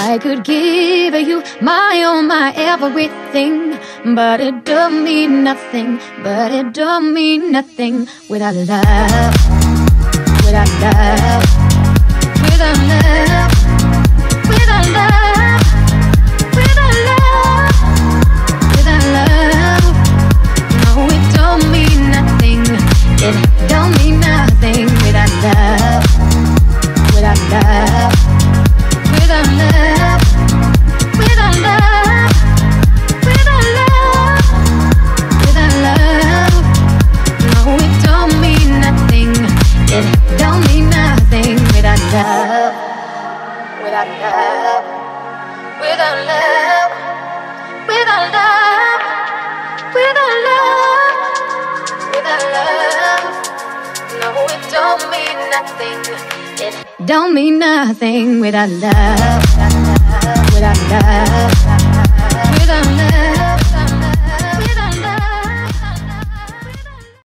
I could give you my all, my everything, but it don't mean nothing, but it don't mean nothing without love, without love, without love, without love, without love, without love. No, it don't mean nothing, it don't mean nothing without love, without love. Without love, without love, without love, without love. No, it don't mean nothing. It don't mean nothing without love, without love, without love, without love, without love, without love. No, it don't mean nothing. It don't mean nothing without love, without love, without love.